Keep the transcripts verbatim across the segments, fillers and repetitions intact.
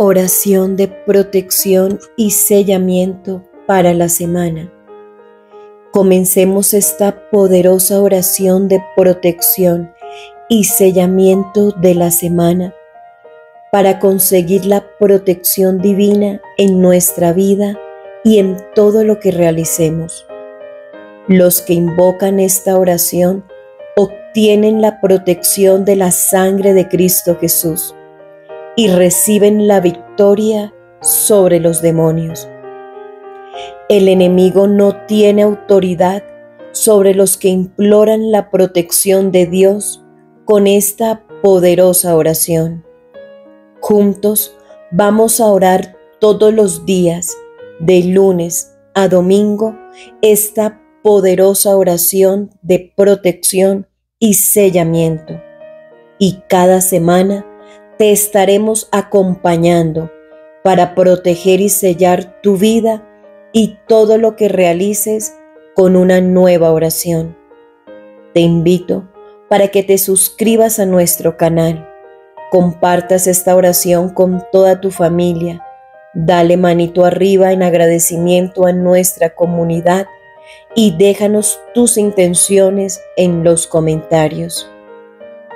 Oración de protección y sellamiento para la semana. Comencemos esta poderosa oración de protección y sellamiento de la semana para conseguir la protección divina en nuestra vida y en todo lo que realicemos. Los que invocan esta oración obtienen la protección de la sangre de Cristo Jesús y reciben la victoria sobre los demonios. El enemigo no tiene autoridad sobre los que imploran la protección de Dios con esta poderosa oración. Juntos vamos a orar todos los días, de lunes a domingo, esta poderosa oración de protección y sellamiento. Y cada semana te estaremos acompañando para proteger y sellar tu vida y todo lo que realices con una nueva oración. Te invito para que te suscribas a nuestro canal, compartas esta oración con toda tu familia, dale manito arriba en agradecimiento a nuestra comunidad y déjanos tus intenciones en los comentarios.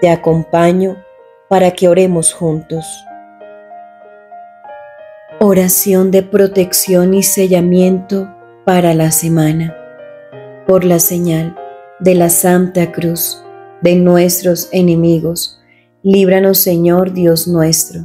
Te acompaño para que oremos juntos. Oración de protección y sellamiento para la semana. Por la señal de la Santa Cruz de nuestros enemigos, líbranos, Señor Dios nuestro.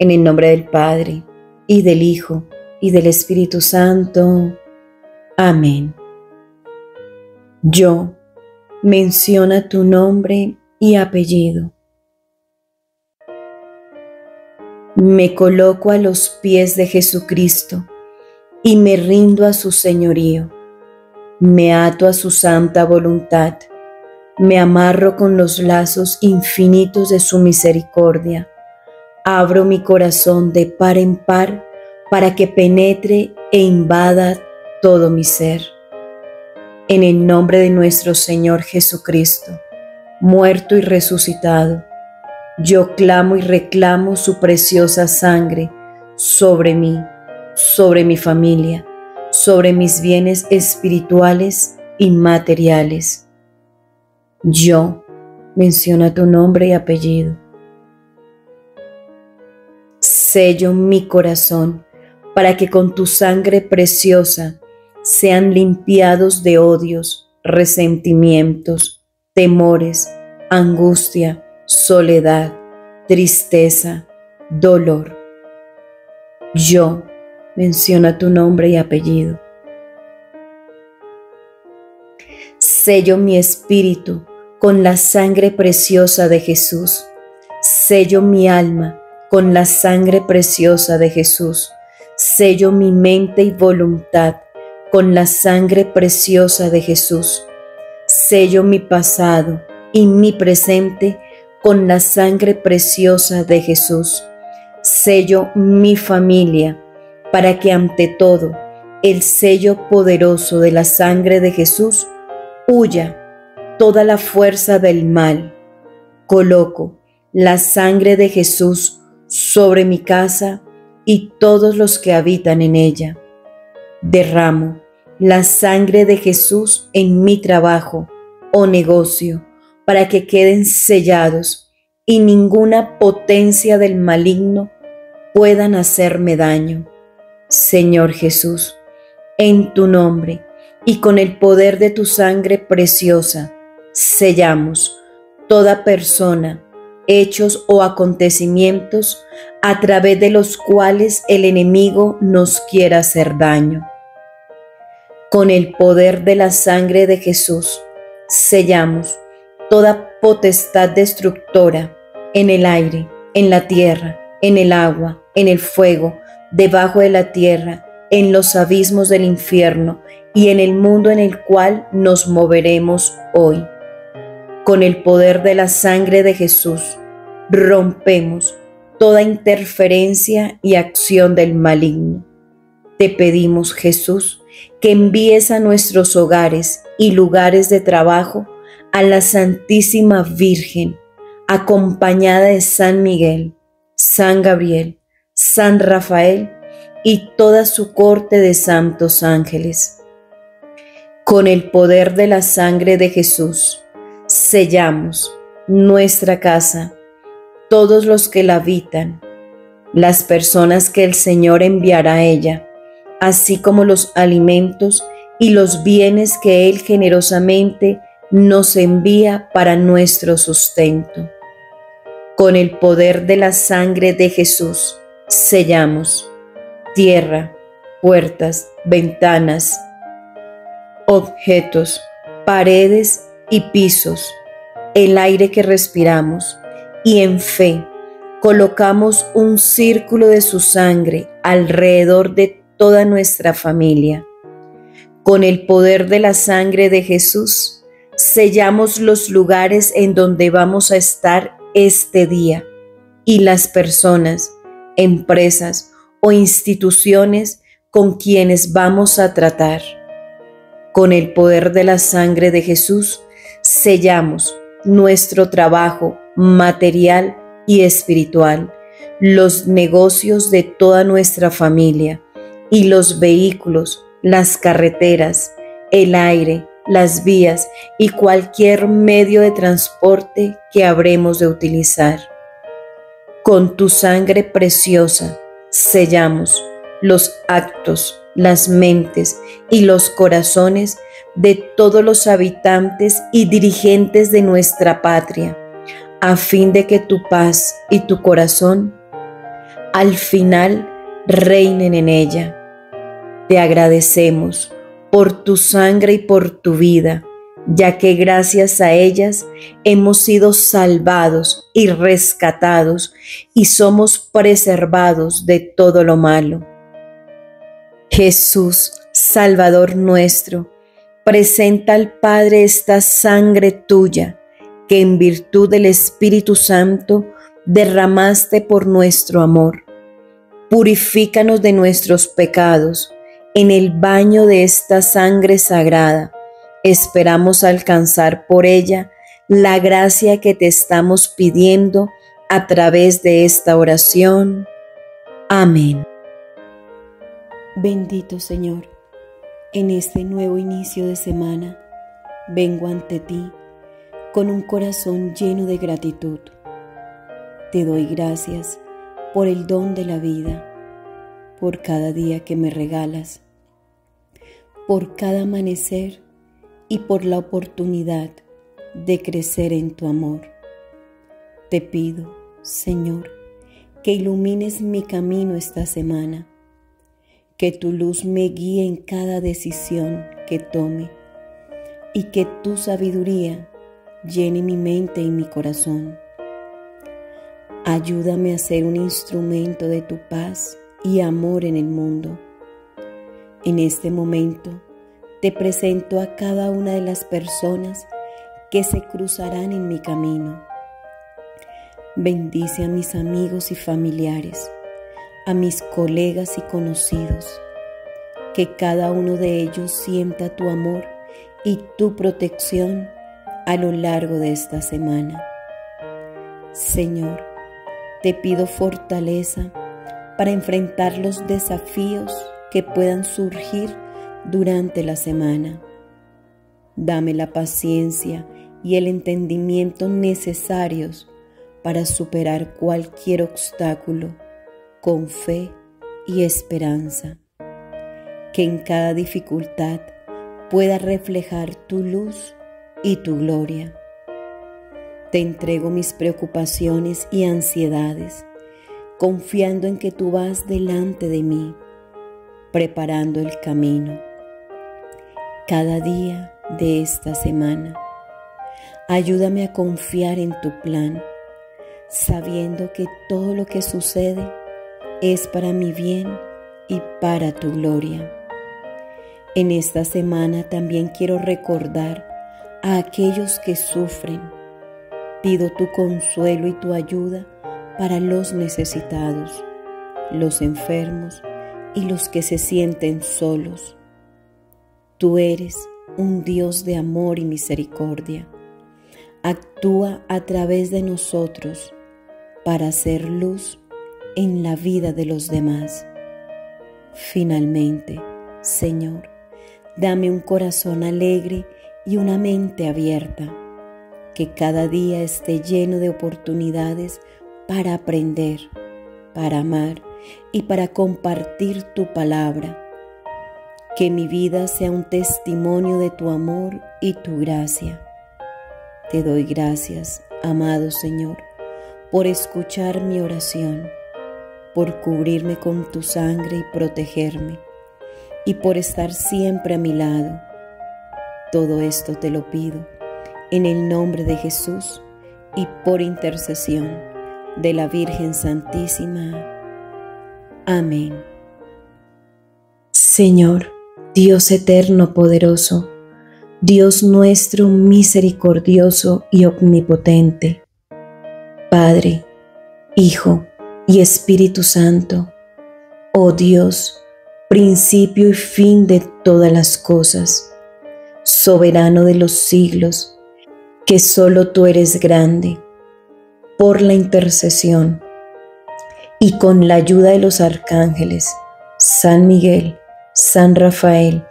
En el nombre del Padre, y del Hijo, y del Espíritu Santo. Amén. Yo, menciona tu nombre y apellido. Me coloco a los pies de Jesucristo y me rindo a su señorío. Me ato a su santa voluntad. Me amarro con los lazos infinitos de su misericordia. Abro mi corazón de par en par para que penetre e invada todo mi ser. En el nombre de nuestro Señor Jesucristo, muerto y resucitado, yo clamo y reclamo su preciosa sangre sobre mí, sobre mi familia, sobre mis bienes espirituales y materiales. Yo, menciona tu nombre y apellido. Sello mi corazón para que con tu sangre preciosa sean limpiados de odios, resentimientos, temores, angustia, soledad, tristeza, dolor. Yo, menciona tu nombre y apellido. Sello mi espíritu con la sangre preciosa de Jesús. Sello mi alma con la sangre preciosa de Jesús. Sello mi mente y voluntad con la sangre preciosa de Jesús. Sello mi pasado y mi presente con la sangre preciosa de Jesús. Sello mi familia para que ante todo el sello poderoso de la sangre de Jesús huya toda la fuerza del mal. Coloco la sangre de Jesús sobre mi casa y todos los que habitan en ella. Derramo la sangre de Jesús en mi trabajo o negocio, para que queden sellados y ninguna potencia del maligno puedan hacerme daño. Señor Jesús, en tu nombre y con el poder de tu sangre preciosa, sellamos toda persona, hechos o acontecimientos a través de los cuales el enemigo nos quiera hacer daño. Con el poder de la sangre de Jesús, sellamos toda potestad destructora en el aire, en la tierra, en el agua, en el fuego, debajo de la tierra, en los abismos del infierno y en el mundo en el cual nos moveremos hoy. Con el poder de la sangre de Jesús, rompemos toda interferencia y acción del maligno. Te pedimos, Jesús, que envíes a nuestros hogares y lugares de trabajo a la Santísima Virgen, acompañada de San Miguel, San Gabriel, San Rafael y toda su corte de santos ángeles. Con el poder de la sangre de Jesús, sellamos nuestra casa, todos los que la habitan, las personas que el Señor enviará a ella, así como los alimentos y los bienes que Él generosamente nos envía para nuestro sustento. Con el poder de la sangre de Jesús, sellamos tierra, puertas, ventanas, objetos, paredes y pisos, el aire que respiramos, y en fe colocamos un círculo de su sangre alrededor de toda nuestra familia. Con el poder de la sangre de Jesús, sellamos los lugares en donde vamos a estar este día y las personas, empresas o instituciones con quienes vamos a tratar. Con el poder de la sangre de Jesús, sellamos nuestro trabajo material y espiritual, los negocios de toda nuestra familia y los vehículos, las carreteras, el aire, las vías y cualquier medio de transporte que habremos de utilizar. Con tu sangre preciosa, sellamos los actos, las mentes y los corazones de todos los habitantes y dirigentes de nuestra patria, a fin de que tu paz y tu corazón al final reinen en ella. Te agradecemos por tu sangre y por tu vida, ya que gracias a ellas hemos sido salvados y rescatados y somos preservados de todo lo malo. Jesús, Salvador nuestro, presenta al Padre esta sangre tuya, que en virtud del Espíritu Santo derramaste por nuestro amor. Purifícanos de nuestros pecados. En el baño de esta sangre sagrada, esperamos alcanzar por ella la gracia que te estamos pidiendo a través de esta oración. Amén. Bendito Señor, en este nuevo inicio de semana, vengo ante ti con un corazón lleno de gratitud. Te doy gracias por el don de la vida, por cada día que me regalas, por cada amanecer y por la oportunidad de crecer en tu amor. Te pido, Señor, que ilumines mi camino esta semana, que tu luz me guíe en cada decisión que tome y que tu sabiduría llene mi mente y mi corazón. Ayúdame a ser un instrumento de tu paz y amor en el mundo. En este momento te presento a cada una de las personas que se cruzarán en mi camino. Bendice a mis amigos y familiares, a mis colegas y conocidos, que cada uno de ellos sienta tu amor y tu protección a lo largo de esta semana. Señor, te pido fortaleza para enfrentar los desafíos que puedan surgir durante la semana. Dame la paciencia y el entendimiento necesarios para superar cualquier obstáculo con fe y esperanza, que en cada dificultad pueda reflejar tu luz y tu gloria. Te entrego mis preocupaciones y ansiedades, confiando en que tú vas delante de mí, preparando el camino. Cada día de esta semana, ayúdame a confiar en tu plan, sabiendo que todo lo que sucede es para mi bien y para tu gloria. En esta semana también quiero recordar a aquellos que sufren. Pido tu consuelo y tu ayuda para los necesitados, los enfermos y los que se sienten solos. Tú eres un Dios de amor y misericordia. Actúa a través de nosotros para hacer luz en la vida de los demás. Finalmente, Señor, dame un corazón alegre y una mente abierta, que cada día esté lleno de oportunidades para aprender, para amar y para compartir tu palabra. Que mi vida sea un testimonio de tu amor y tu gracia. Te doy gracias, amado Señor, por escuchar mi oración, por cubrirme con tu sangre y protegerme, y por estar siempre a mi lado. Todo esto te lo pido en el nombre de Jesús y por intercesión de la Virgen Santísima. Amén. Señor, Dios eterno poderoso, Dios nuestro misericordioso y omnipotente, Padre, Hijo y Espíritu Santo, oh Dios, principio y fin de todas las cosas, soberano de los siglos, que solo tú eres grande, por la intercesión y con la ayuda de los arcángeles, San Miguel, San Rafael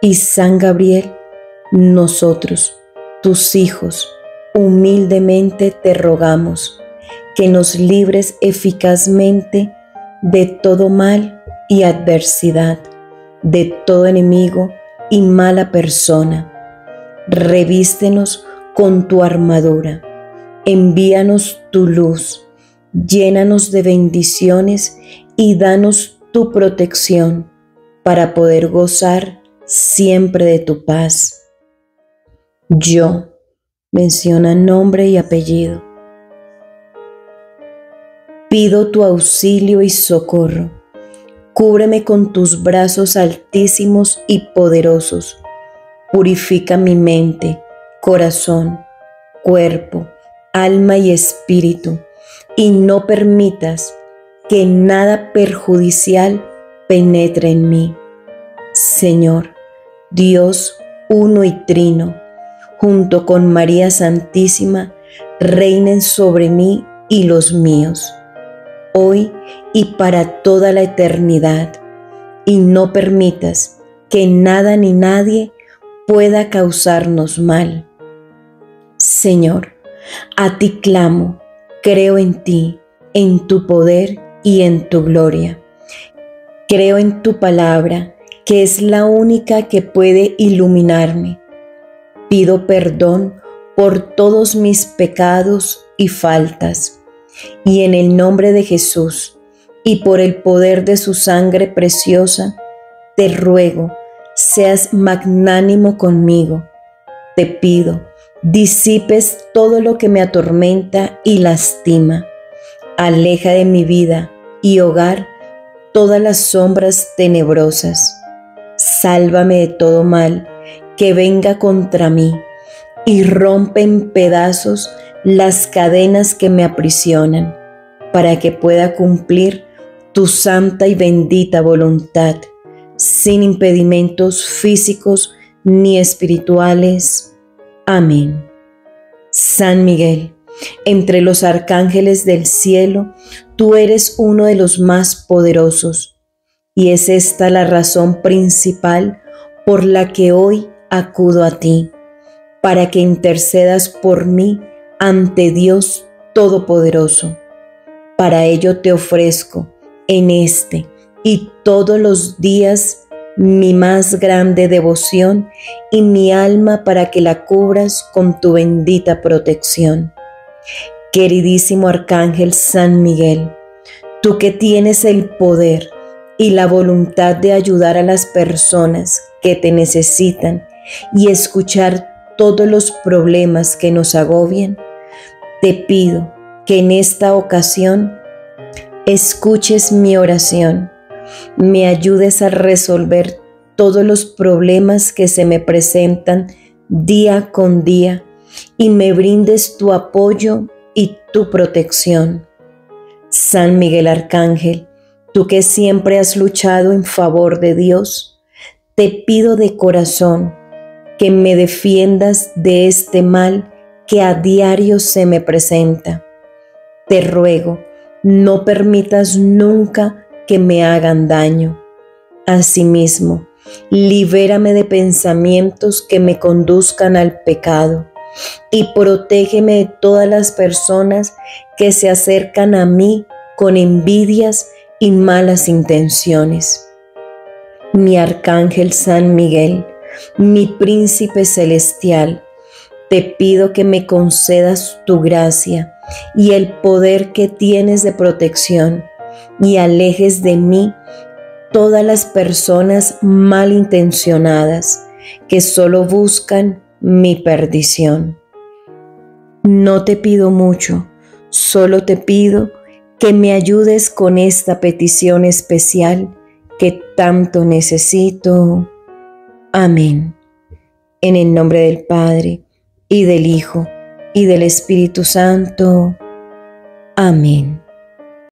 y San Gabriel, nosotros, tus hijos, humildemente te rogamos que nos libres eficazmente de todo mal y adversidad, de todo enemigo y mala persona. Revístenos con tu armadura, envíanos tu luz, llénanos de bendiciones y danos tu protección para poder gozar siempre de tu paz. Yo, menciona nombre y apellido, pido tu auxilio y socorro. Cúbreme con tus brazos altísimos y poderosos. Purifica mi mente, corazón, cuerpo, alma y espíritu, y no permitas que nada perjudicial penetre en mí. Señor, Dios uno y trino, junto con María Santísima, reinen sobre mí y los míos, hoy y para toda la eternidad, y no permitas que nada ni nadie pueda causarnos mal. Señor, a ti clamo, creo en ti, en tu poder y en tu gloria. Creo en tu palabra, que es la única que puede iluminarme. Pido perdón por todos mis pecados y faltas, y en el nombre de Jesús y por el poder de su sangre preciosa, te ruego, seas magnánimo conmigo. Te pido, disipes todo lo que me atormenta y lastima. Aleja de mi vida y hogar todas las sombras tenebrosas. Sálvame de todo mal que venga contra mí y rompe en pedazos las cadenas que me aprisionan, para que pueda cumplir tu santa y bendita voluntad, sin impedimentos físicos ni espirituales. Amén. San Miguel, entre los arcángeles del cielo, tú eres uno de los más poderosos, y es esta la razón principal por la que hoy acudo a ti, para que intercedas por mí ante Dios Todopoderoso. Para ello te ofrezco en este y todos los días mi más grande devoción y mi alma, para que la cubras con tu bendita protección. Queridísimo Arcángel San Miguel, tú que tienes el poder y la voluntad de ayudar a las personas que te necesitan y escuchar todos los problemas que nos agobian, te pido que en esta ocasión escuches mi oración, me ayudes a resolver todos los problemas que se me presentan día con día y me brindes tu apoyo y tu protección. San Miguel Arcángel, tú que siempre has luchado en favor de Dios, te pido de corazón que me defiendas de este mal que a diario se me presenta. Te ruego No permitas nunca que me hagan daño. Asimismo, libérame de pensamientos que me conduzcan al pecado y protégeme de todas las personas que se acercan a mí con envidias y malas intenciones. Mi arcángel San Miguel, mi príncipe celestial, te pido que me concedas tu gracia y el poder que tienes de protección y alejes de mí todas las personas malintencionadas que solo buscan mi perdición. No te pido mucho, solo te pido que me ayudes con esta petición especial que tanto necesito. Amén. En el nombre del Padre, y del Hijo, y del Espíritu Santo. Amén.